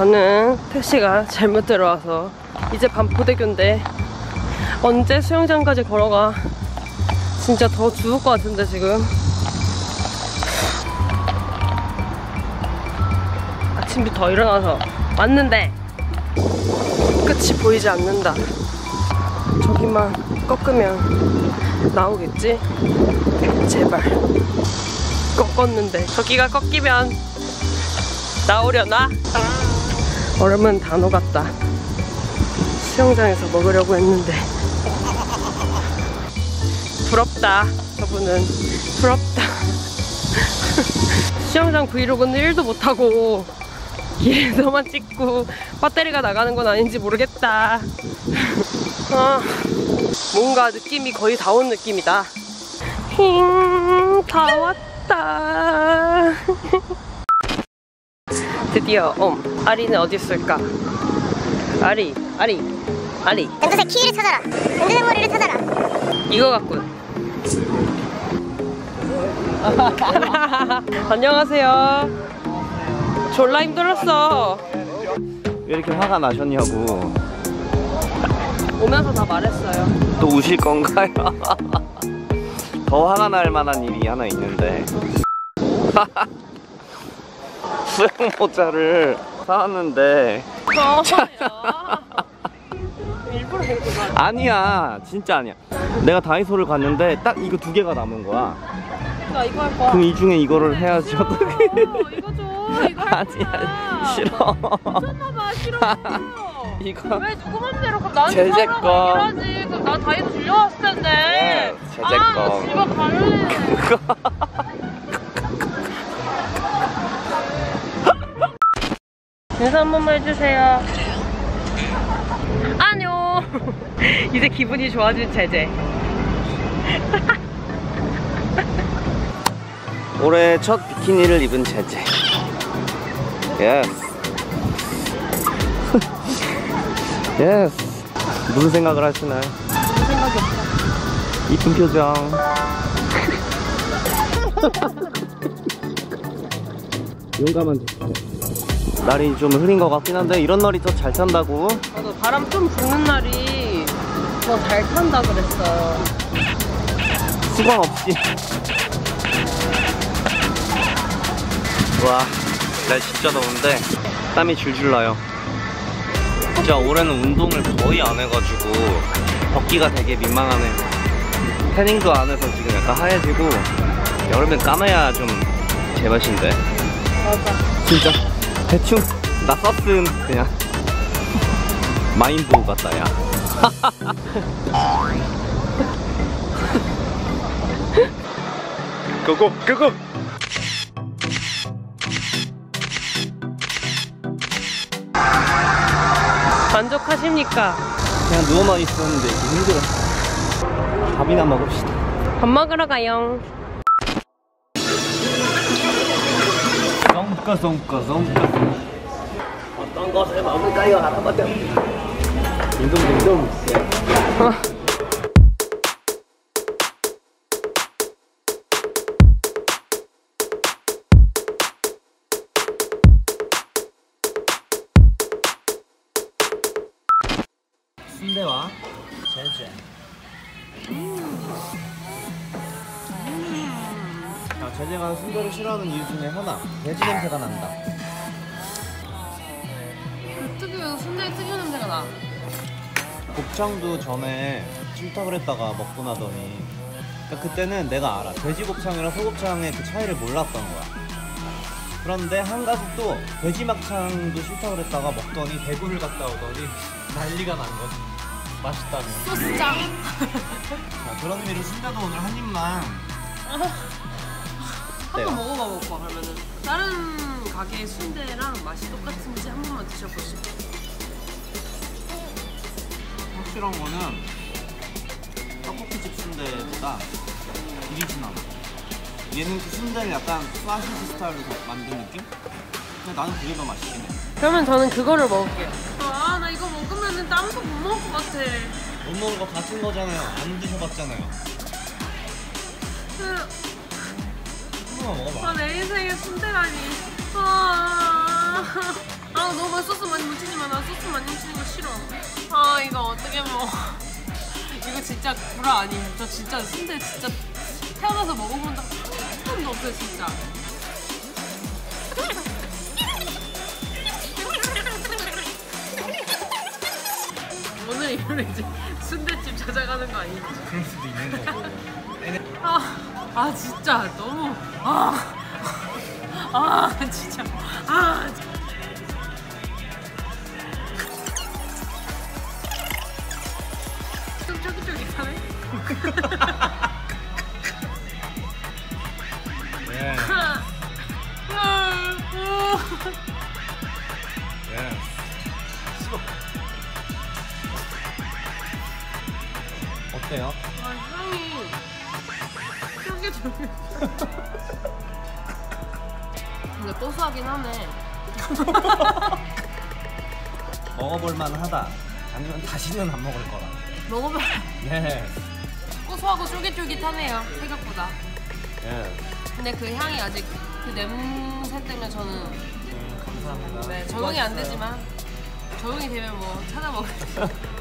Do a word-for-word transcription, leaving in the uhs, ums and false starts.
저는 택시가 잘못 들어와서 이제 반포대교인데 언제 수영장까지 걸어가. 진짜 더 죽을 것 같은데 지금. 아침부터 일어나서 왔는데 끝이 보이지 않는다. 저기만 꺾으면 나오겠지? 제발. 꺾었는데 저기가 꺾이면 나오려나? 얼음은 다 녹았다. 수영장에서 먹으려고 했는데 부럽다. 저분은 부럽다. 수영장 브이로그는 일도 못하고 길에서만 찍고 배터리가 나가는 건 아닌지 모르겠다. 아, 뭔가 느낌이 거의 다 온 느낌이다. 힝, 다 왔다. 드디어 옴. 아리는 어디 있을까? 아리, 아리, 아리. 엔도새 키위를 찾아라. 엔도새 머리를 찾아라. 이거 같군. 안녕하세요. 졸라 힘들었어. 왜 이렇게 화가 나셨냐고 오면서 다 말했어요. 또 우실 건가요? 더 화가 날 만한 일이 하나 있는데 수영 모자를 사왔는데 일부러 이렇게 아니야, 진짜 아니야. 내가 다이소를 갔는데 딱 이거 두 개가 남은 거야. 나 이거 할 거야. 그럼 이 중에 이거를 해야지. 어떻게? 이거 줘. 이거 할 거야. 아니야, 싫어. 미쳤나봐, 싫어. 이거 왜 누구 맘대로? 그럼 나한테 사러 가긴 하지. 그럼 나 다이소 빌려왔을 텐데. 제제 거. 아, 집에 갈래. 인사 한 번만 해주세요. 안녕. 이제 기분이 좋아진 제제. 올해 첫 비키니를 입은 제제. 예스. 예스. 무슨 생각을 하시나요? 무슨 생각이 없어. 이쁜 표정. 용감한 듯. 날이 좀 흐린 것 같긴 한데 이런 날이 더 잘 탄다고. 맞아, 바람 좀 부는 날이 더 잘 탄다 그랬어. 수건 없이. 와, 날 진짜 더운데 땀이 줄줄 나요. 진짜 올해는 운동을 거의 안 해가지고 걷기가 되게 민망하네요. 태닝도 안 해서 지금 약간 하얘지고 여름엔 까매야 좀 제맛인데. 맞아. 진짜 대충 나 썼음 그냥 마인보우 같다 야. 고고 고고. 만족하십니까? 그냥 누워만 있었는데 힘들어. 밥이나 먹읍시다. 밥 먹으러 가요. 썸까 썸까 썸까. 어떤 것을 먹을까요? 하나밖에 없어. 딩동댕동. 순대와 제제. 아, 제제가 순대를 싫어하는 이유 중에 하나, 돼지 냄새가 난다. 특유의 순대 특유 냄새가 나. 곱창도 전에 싫다고 했다가 먹고 나더니, 그러니까 그때는 내가 알아. 돼지 곱창이랑 소곱창의 그 차이를 몰랐던 거야. 그런데 한 가지 또 돼지 막창도 싫다고 했다가 먹더니 대구를 갔다 오더니 난리가 난 거지. 맛있다며. 소스 짱. 그런 의미로 순대도 오늘 한 입만. 한번 먹어봐 먹어봐. 그러면은 다른 가게의 순대랑 맛이 똑같은지 한 번만 드셔보시고. 확실한 거는 떡볶이집 순대보다 비리진 않아. 얘는 그 순대를 약간 소시지 스타일로 만든 느낌? 근데 나는 그게 더 맛있긴 해. 그러면 저는 그거를 먹을게요. 아, 나 이거 먹으면 다른 거 못 먹을 것 같아. 못 먹을 거 같은 거잖아요. 안 드셔봤잖아요. 그... 한번 먹어봐. 아, 내 인생의 순대라니. 아... 아 너무 많이 소스 많이 묻히지마. 나 소스 많이 묻히는 거 싫어. 아 이거 어떻게 먹어. 이거 진짜 구라 아님. 저 진짜 순대 진짜 태어나서 먹어본 적 한 번도 없어요 진짜. 오늘 이후로 이제 순대집 찾아가는 거 아니지? 그럴 수도 있는 거고. 아, 아 진짜 너무 아. 아 진짜 아 좀 쫄깃쫄깃하네. 어때요? 아 향이 쫄깃쫄깃. 근데 고소하긴 하네. 먹어볼만하다. 아니면 다시는 안 먹을 거라. 먹어봐. 예. 고소하고 쫄깃쫄깃하네요 생각보다. 예. 근데 그 향이 아직 그 냄새 때문에 저는. 음, 감사합니다. 네, 적응이 안 되지만 적응이 되면 뭐 찾아 먹을.